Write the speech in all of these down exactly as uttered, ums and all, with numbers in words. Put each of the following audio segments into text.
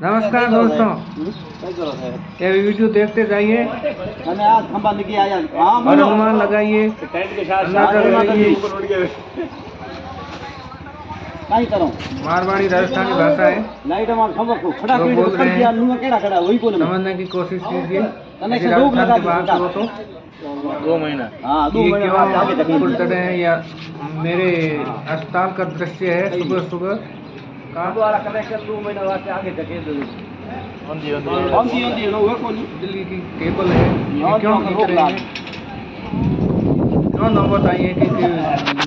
नमस्कार दोस्तों, ये वीडियो देखते जाइए, अनुमान लगाइए, मारवाड़ी राजस्थानी भाषा है जो बोल रहे हैं, समझने की कोशिश कीजिए। दो महीना ये हैं या मेरे अस्पताल का दृश्य है, सुबह सुबह दिल्ली की केबल है, क्यों खींच रहे हैं? क्यों ना बताइए कि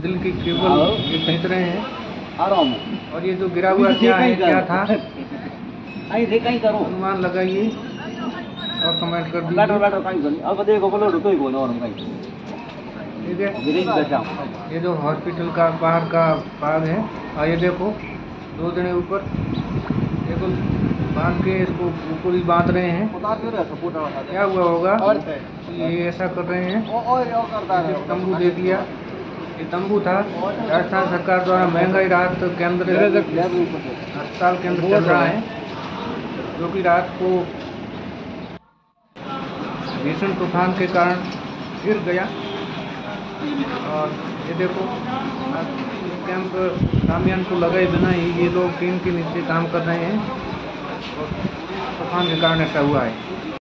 दिल की केबल खींच रहे हैं, और ये जो गिरा हुआ क्या है, क्या था, अनुमान लगाइए और कमेंट कर दीजिए। ठीक है, ये जो हॉस्पिटल का बाहर का भाग है, और ये देखो दो जने ऊपर देखो बांध के इसको ऊपर ही बांध रहे हैं, क्या हुआ होगा ये ऐसा कर रहे हैं। तंबू देख लिया, ये तंबू था। राजस्थान सरकार द्वारा महंगाई राहत केंद्र अस्पताल केंद्र चल रहा है, जो कि रात को भीषण तूफान के कारण गिर गया। और ये देखो कैंप कामयान को लगाए बिना ही ये लोग टीम के नीचे काम कर रहे हैं, और तूफान के कारण ऐसा हुआ है।